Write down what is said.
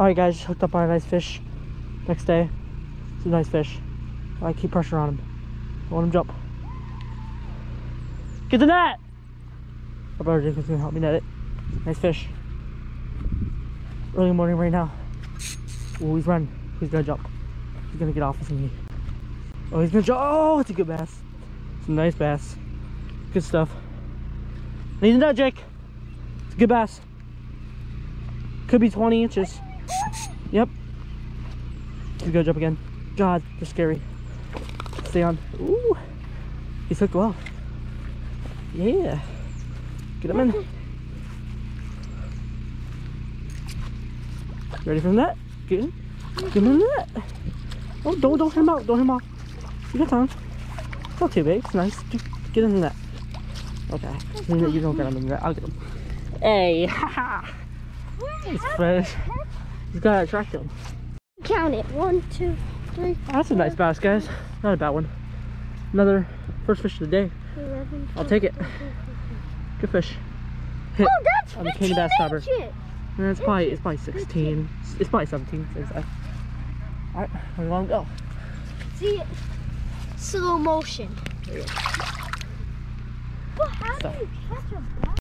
Alright guys, hooked up on a nice fish. Next day, it's a nice fish. Alright, keep pressure on him. Don't let him jump. Get the net! My brother Jacob's gonna help me net it. Nice fish. Early morning right now. Oh, he's running. He's gonna jump. He's gonna get off with me. Oh, he's gonna jump. Oh, it's a good bass. It's a nice bass. Good stuff. Need a net, Jake. It's a good bass. Could be 20 inches. Yep. He's gonna jump again. God, they're scary. Stay on. Ooh. He's hooked well. Yeah. Get him in. Ready for that? Get in. Get him in that. Oh, don't hit him out. Don't hit him out. You got time. It's not too big. It's nice. Get in that. Okay. You don't get him in that. I'll get him. Hey. Haha. He's fresh. He's gotta attract him. Count it. 1, 2, 3. Oh, that's a nice bass, guys. Not a bad one. Another first fish of the day. 11, 12, I'll take it. 15, 15. Good fish. Hit oh, that's on the candy bass stopper. No, it's probably 16. It's probably 17. Alright, we want to go. See it? Slow motion. But how do you catch a bass?